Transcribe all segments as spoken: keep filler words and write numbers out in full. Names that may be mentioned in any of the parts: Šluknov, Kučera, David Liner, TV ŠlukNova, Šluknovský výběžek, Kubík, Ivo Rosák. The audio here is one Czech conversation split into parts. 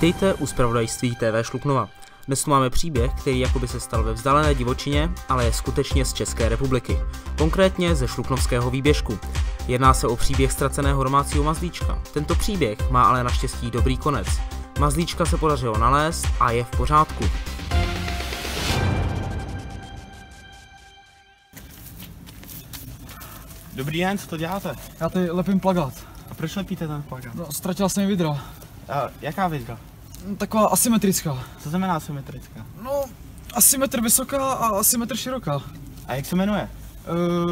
Vítejte u zpravodajství té vé Šluknova. Dnes tu máme příběh, který jakoby se stal ve vzdálené divočině, ale je skutečně z České republiky. Konkrétně ze Šluknovského výběžku. Jedná se o příběh ztraceného domácího mazlíčka. Tento příběh má ale naštěstí dobrý konec. Mazlíčka se podařilo nalézt a je v pořádku. Dobrý den, co to děláte? Já tady lepím plakát. A proč lepíte ten plakát? No, ztratila jsem vidra. A jaká vidra? Taková asymetrická. Co znamená asymetrická? No, asymetr vysoká a asymetr široká. A jak se jmenuje?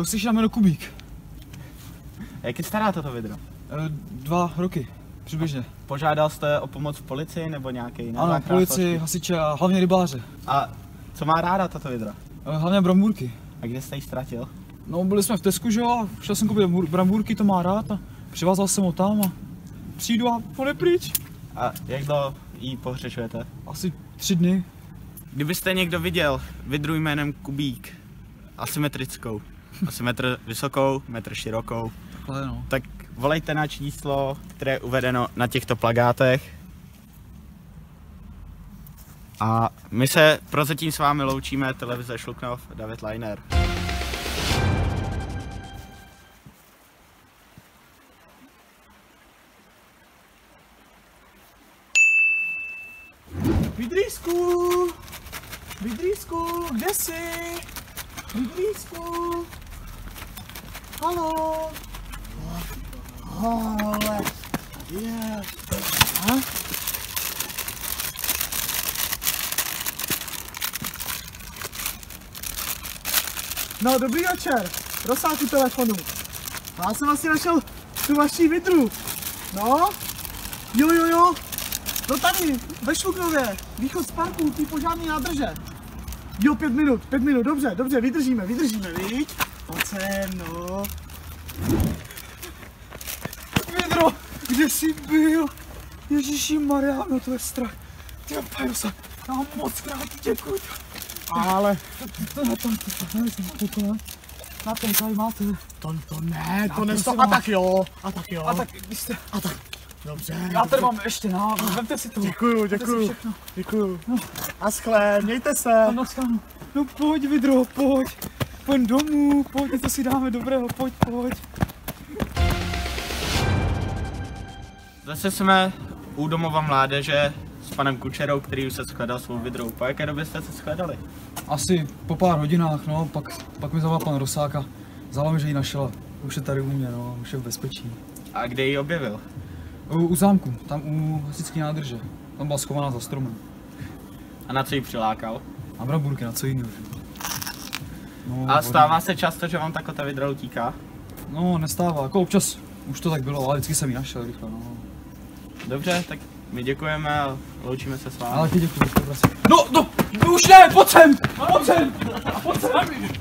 E, slyšela jméno Kubík. A jak je stará tato vidra? E, dva roky, přibližně. A požádal jste o pomoc policii nebo nějaký? Ano, policii, hasiče a hlavně rybáře. A co má ráda tato vidra? E, hlavně bramburky. A kde jste ji ztratil? No, byli jsme v Tesku, že jo, šel jsem koupit bramburky, to má rád a přivázal jsem ho tam a přijdu a on je pryč. A jak dlouho jí pohřešujete? Asi tři dny. Kdybyste někdo viděl vidru jménem Kubík, asymetrickou, asi metr vysokou, metr širokou, takhle no. Tak volejte na číslo, které je uvedeno na těchto plakátech. A my se prozatím s vámi loučíme, televize Šluknov, David Liner. Vidrýsku! Vidrýsku, kde jsi? Vidrýsku! Haló! Haló! Je! A? No, dobrý večer! Rosáku telefonu! Já jsem asi našel tu vaši vidru! No? Jo, jo, jo! No tady, ve Šluknově, východ z parku, ty po žádný nádrže. Jo, pět minut, pět minut, dobře, dobře, vydržíme, vydržíme, viď? Pojď sem, no. Vidro, kde jsi byl? Ježíši Maria, no to je strach. Ty pájo se, já vám moc krát děkuji. Ale, na tom, to ne, na tom tady máte. To, to ne, to ne, a tak jo, a tak jo, a tak, když jste, a tak. Dobře. Já tady mám ještě návod, no, vemte si to. Děkuju, děkuju, děkuju. No. A schle, mějte se. No, no, no pojď vidro, pojď. Pojď domů, pojď, to si dáme dobrého, pojď, pojď. Zase jsme u domova mládeže s panem Kučerou, který už se shledal svou vidrou. Po jaké době jste se shledali? Asi po pár hodinách, no, pak, pak mi zavolal pan Rosáka. Zavolal mi, že ji našel. Už je tady u mě, no, už je v bezpečí. A kde ji objevil? U, u zámku, tam u hasičské nádrže. Tam byla schovaná za stromem. A na co ji přilákal? Na bramburky, na co jiného. No, a stává hodně. Se často, že vám takhle ta vidra utíká? No, nestává. Jako občas už to tak bylo, ale vždycky jsem ji našel rychle. No. Dobře, tak my děkujeme a loučíme se s vámi. Ale ty děkuji, prosím. No, no, už ne, pojď sem! Pojď sem! Pojď sem!